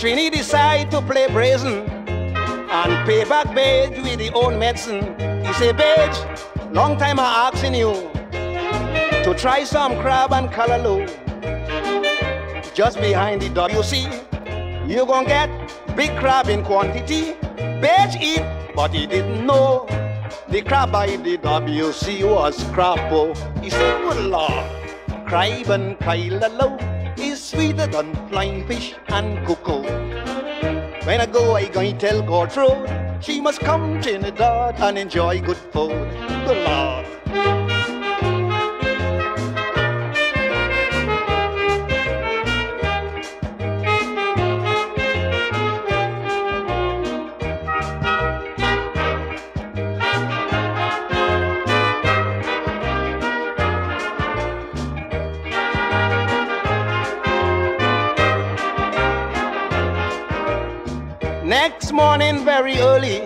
Trini decide to play brazen and pay back Beige with his own medicine. He say, Beige, long time I asking you to try some crab and callaloo. Just behind the WC, you gonna get big crab in quantity. Beige eat, but he didn't know the crab by the WC was crappo. He said, good Lord, crab and callaloo is sweeter than flying fish and cocoa. When I go, I going tell Gertrude she must come to Trinidad and enjoy good food. Good Lord. Next morning, very early,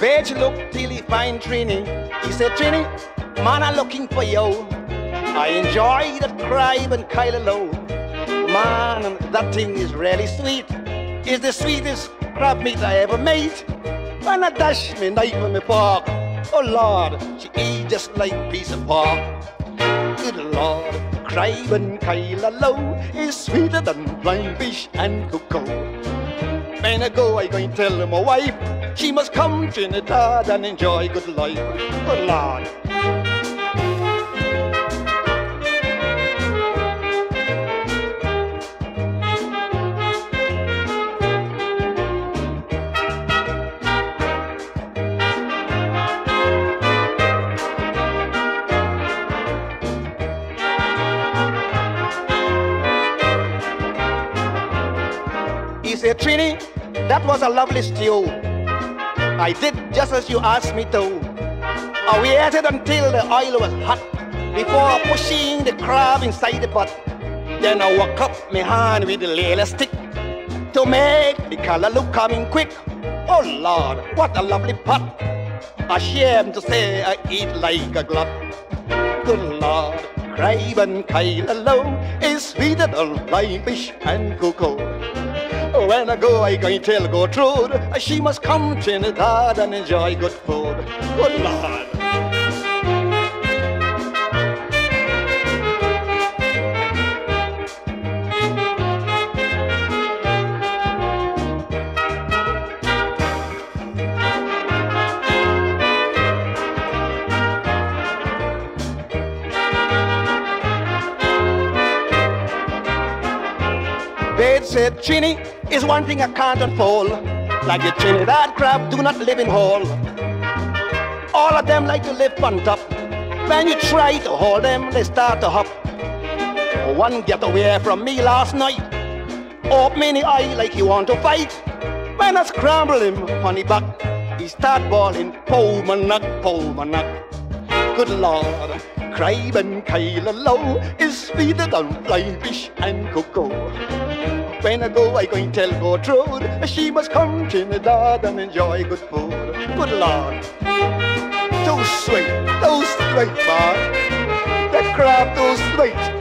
Beige looked till he find Trini. He said, Trini, man, I'm looking for you. I enjoy that crab and callaloo. Man, that thing is really sweet. It's the sweetest crab meat I ever made. When I dash me knife with me fork, oh Lord, she eat just like a piece of pork. Good Lord, crab and callaloo is sweeter than flying fish and cocoa. When I go, I going to tell my wife she must come to Trinidad and enjoy good life. Good Lord. He said, Trini, that was a lovely stew. I did just as you asked me to. We ate it until the oil was hot before pushing the crab inside the pot. Then I woke up my hand with the little stick to make the callaloo coming quick. Oh Lord, what a lovely pot. Ashamed to say I eat like a glut. Good Lord, crab and callaloo is sweeter than flying fish and cocoa. When I go, I going to tell Gertrude she must come to Trinidad and enjoy good food. Good Lord. Beige said, Trini, is one thing I can't unfold. Like the Trinidad crab do not live in hole. All of them like to live on top. When you try to hold them, they start to hop. One get away from me last night, open the eye like he want to fight. When I scramble him on the back, he start bawling, pow my knock, pow my knock. Good Lord, crab and callaloo is sweeter than flying fish and cocoa. When I go, I going to tell Gertrude she must come to Trinidad and enjoy good food. Good Lord, too sweet, man. That crab too sweet.